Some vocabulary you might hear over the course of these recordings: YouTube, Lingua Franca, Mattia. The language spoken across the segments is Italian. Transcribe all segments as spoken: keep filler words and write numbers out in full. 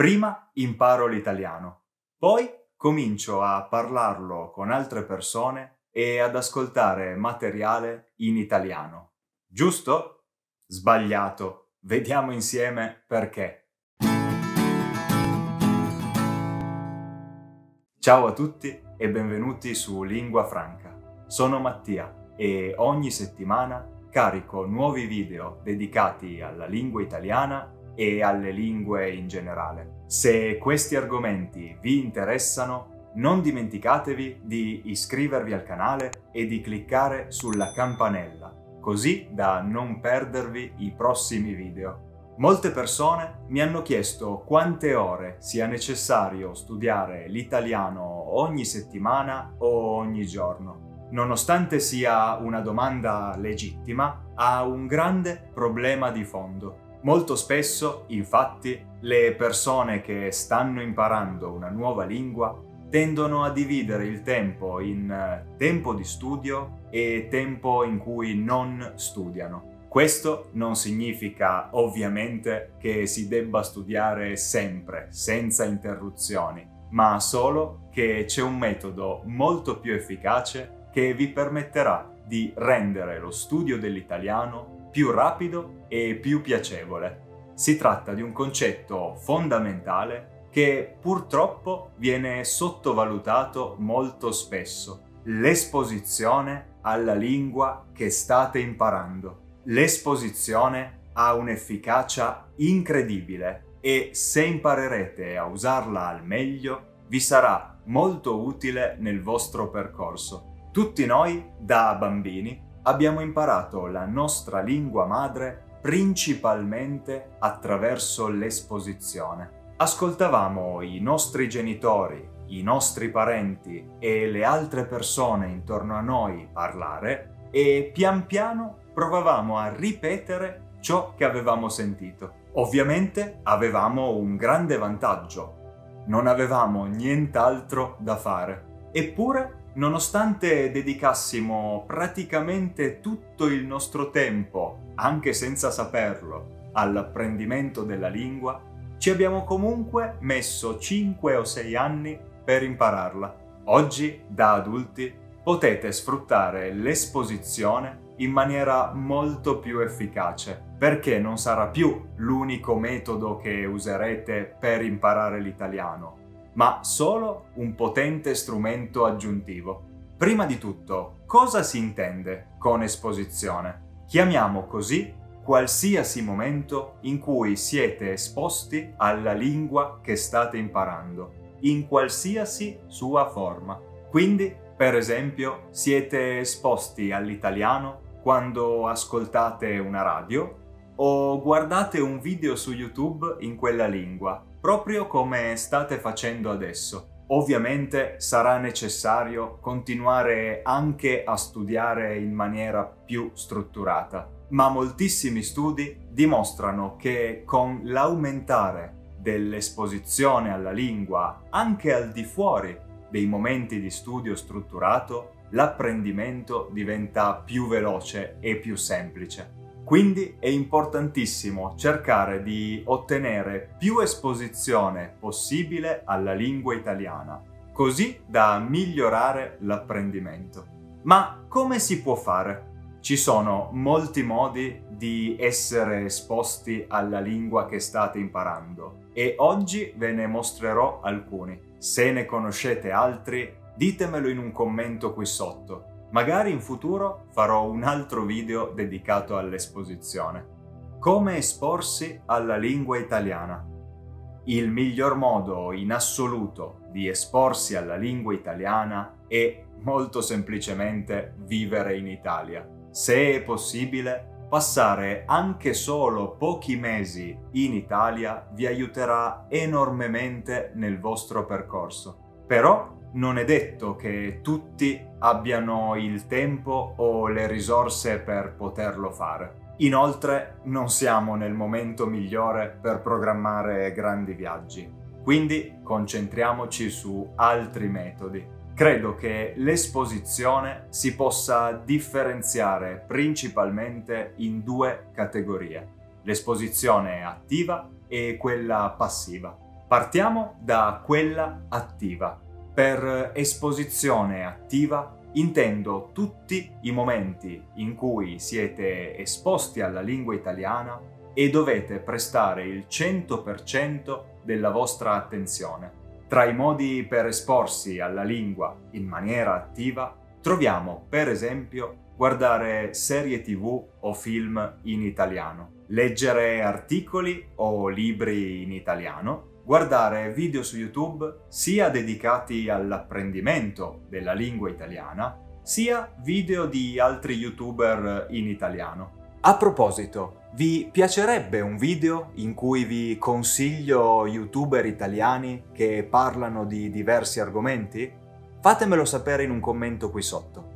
Prima imparo l'italiano, poi comincio a parlarlo con altre persone e ad ascoltare materiale in italiano. Giusto? Sbagliato. Vediamo insieme perché. Ciao a tutti e benvenuti su Lingua Franca. Sono Mattia e ogni settimana carico nuovi video dedicati alla lingua italiana e alle lingue in generale. Se questi argomenti vi interessano, non dimenticatevi di iscrivervi al canale e di cliccare sulla campanella, così da non perdervi i prossimi video. Molte persone mi hanno chiesto quante ore sia necessario studiare l'italiano ogni settimana o ogni giorno. Nonostante sia una domanda legittima, ha un grande problema di fondo. Molto spesso, infatti, le persone che stanno imparando una nuova lingua tendono a dividere il tempo in tempo di studio e tempo in cui non studiano. Questo non significa, ovviamente, che si debba studiare sempre, senza interruzioni, ma solo che c'è un metodo molto più efficace che vi permetterà di rendere lo studio dell'italiano più rapido e più piacevole. Si tratta di un concetto fondamentale che purtroppo viene sottovalutato molto spesso: l'esposizione alla lingua che state imparando. L'esposizione ha un'efficacia incredibile e se imparerete a usarla al meglio vi sarà molto utile nel vostro percorso. Tutti noi, da bambini, abbiamo imparato la nostra lingua madre principalmente attraverso l'esposizione. Ascoltavamo i nostri genitori, i nostri parenti e le altre persone intorno a noi parlare e pian piano provavamo a ripetere ciò che avevamo sentito. Ovviamente avevamo un grande vantaggio, non avevamo nient'altro da fare. Eppure, nonostante dedicassimo praticamente tutto il nostro tempo, anche senza saperlo, all'apprendimento della lingua, ci abbiamo comunque messo cinque o sei anni per impararla. Oggi, da adulti, potete sfruttare l'esposizione in maniera molto più efficace, perché non sarà più l'unico metodo che userete per imparare l'italiano, ma solo un potente strumento aggiuntivo. Prima di tutto, cosa si intende con esposizione? Chiamiamo così qualsiasi momento in cui siete esposti alla lingua che state imparando, in qualsiasi sua forma. Quindi, per esempio, siete esposti all'italiano quando ascoltate una radio o guardate un video su YouTube in quella lingua, proprio come state facendo adesso. Ovviamente sarà necessario continuare anche a studiare in maniera più strutturata, ma moltissimi studi dimostrano che con l'aumentare dell'esposizione alla lingua anche al di fuori dei momenti di studio strutturato, l'apprendimento diventa più veloce e più semplice. Quindi è importantissimo cercare di ottenere più esposizione possibile alla lingua italiana, così da migliorare l'apprendimento. Ma come si può fare? Ci sono molti modi di essere esposti alla lingua che state imparando e oggi ve ne mostrerò alcuni. Se ne conoscete altri, ditemelo in un commento qui sotto. Magari in futuro farò un altro video dedicato all'esposizione. Come esporsi alla lingua italiana? Il miglior modo in assoluto di esporsi alla lingua italiana è molto semplicemente vivere in Italia. Se è possibile, passare anche solo pochi mesi in Italia vi aiuterà enormemente nel vostro percorso. Però non è detto che tutti abbiano il tempo o le risorse per poterlo fare. Inoltre, non siamo nel momento migliore per programmare grandi viaggi, quindi concentriamoci su altri metodi. Credo che l'esposizione si possa differenziare principalmente in due categorie: l'esposizione attiva e quella passiva. Partiamo da quella attiva. Per esposizione attiva intendo tutti i momenti in cui siete esposti alla lingua italiana e dovete prestare il cento per cento della vostra attenzione. Tra i modi per esporsi alla lingua in maniera attiva troviamo, per esempio, guardare serie tivù o film in italiano, leggere articoli o libri in italiano, guardare video su YouTube sia dedicati all'apprendimento della lingua italiana, sia video di altri YouTuber in italiano. A proposito, vi piacerebbe un video in cui vi consiglio YouTuber italiani che parlano di diversi argomenti? Fatemelo sapere in un commento qui sotto.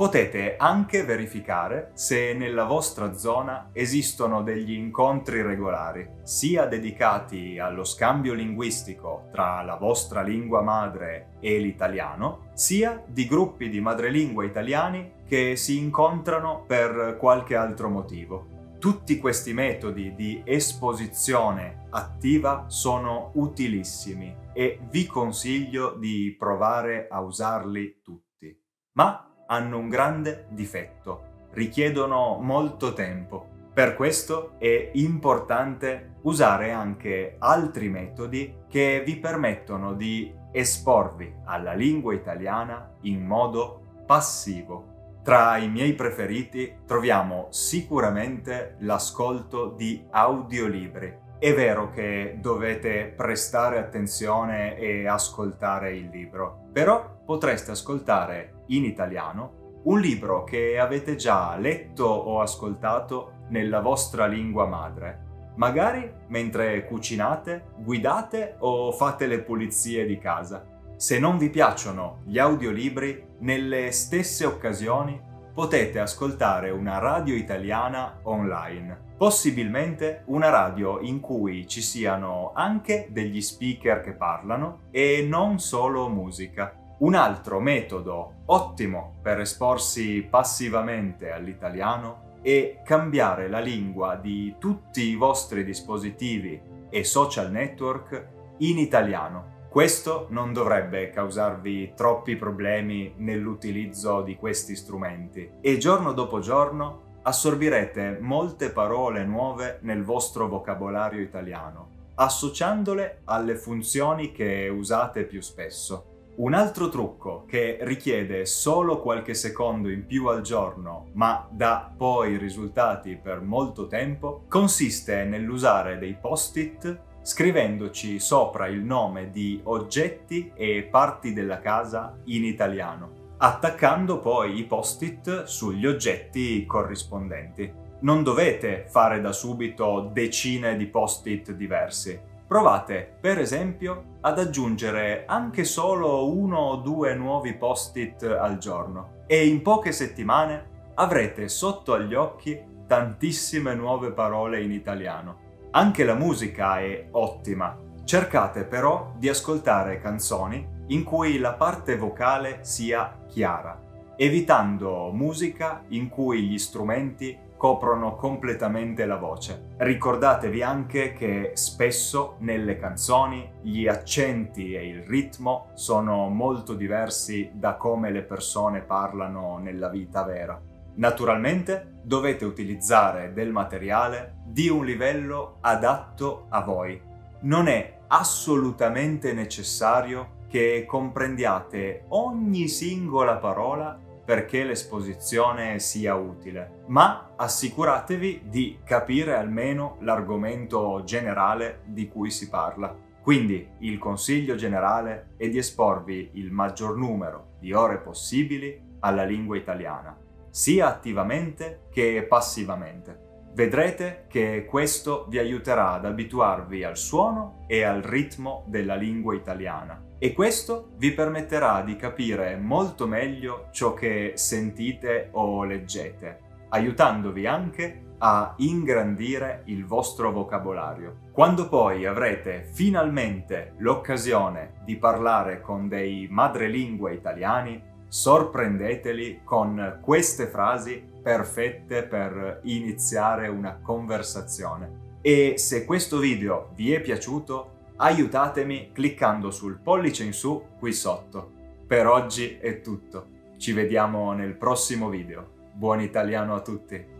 Potete anche verificare se nella vostra zona esistono degli incontri regolari, sia dedicati allo scambio linguistico tra la vostra lingua madre e l'italiano, sia di gruppi di madrelingua italiani che si incontrano per qualche altro motivo. Tutti questi metodi di esposizione attiva sono utilissimi e vi consiglio di provare a usarli tutti. Ma hanno un grande difetto: richiedono molto tempo. Per questo è importante usare anche altri metodi che vi permettono di esporvi alla lingua italiana in modo passivo. Tra i miei preferiti troviamo sicuramente l'ascolto di audiolibri. È vero che dovete prestare attenzione e ascoltare il libro, però potreste ascoltare in italiano un libro che avete già letto o ascoltato nella vostra lingua madre, magari mentre cucinate, guidate o fate le pulizie di casa. Se non vi piacciono gli audiolibri, nelle stesse occasioni potete ascoltare una radio italiana online, possibilmente una radio in cui ci siano anche degli speaker che parlano e non solo musica. Un altro metodo ottimo per esporsi passivamente all'italiano è cambiare la lingua di tutti i vostri dispositivi e social network in italiano. Questo non dovrebbe causarvi troppi problemi nell'utilizzo di questi strumenti e giorno dopo giorno assorbirete molte parole nuove nel vostro vocabolario italiano, associandole alle funzioni che usate più spesso. Un altro trucco che richiede solo qualche secondo in più al giorno, ma dà poi risultati per molto tempo, consiste nell'usare dei post-it scrivendoci sopra il nome di oggetti e parti della casa in italiano, attaccando poi i post-it sugli oggetti corrispondenti. Non dovete fare da subito decine di post-it diversi. Provate, per esempio, ad aggiungere anche solo uno o due nuovi post-it al giorno e in poche settimane avrete sotto agli occhi tantissime nuove parole in italiano. Anche la musica è ottima, cercate però di ascoltare canzoni in cui la parte vocale sia chiara, evitando musica in cui gli strumenti coprono completamente la voce. Ricordatevi anche che spesso nelle canzoni gli accenti e il ritmo sono molto diversi da come le persone parlano nella vita vera. Naturalmente dovete utilizzare del materiale di un livello adatto a voi. Non è assolutamente necessario che comprendiate ogni singola parola perché l'esposizione sia utile, ma assicuratevi di capire almeno l'argomento generale di cui si parla. Quindi il consiglio generale è di esporvi il maggior numero di ore possibili alla lingua italiana, sia attivamente che passivamente. Vedrete che questo vi aiuterà ad abituarvi al suono e al ritmo della lingua italiana e questo vi permetterà di capire molto meglio ciò che sentite o leggete, aiutandovi anche a ingrandire il vostro vocabolario. Quando poi avrete finalmente l'occasione di parlare con dei madrelingua italiani, sorprendeteli con queste frasi perfette per iniziare una conversazione. E se questo video vi è piaciuto, aiutatemi cliccando sul pollice in su qui sotto. Per oggi è tutto. Ci vediamo nel prossimo video. Buon italiano a tutti!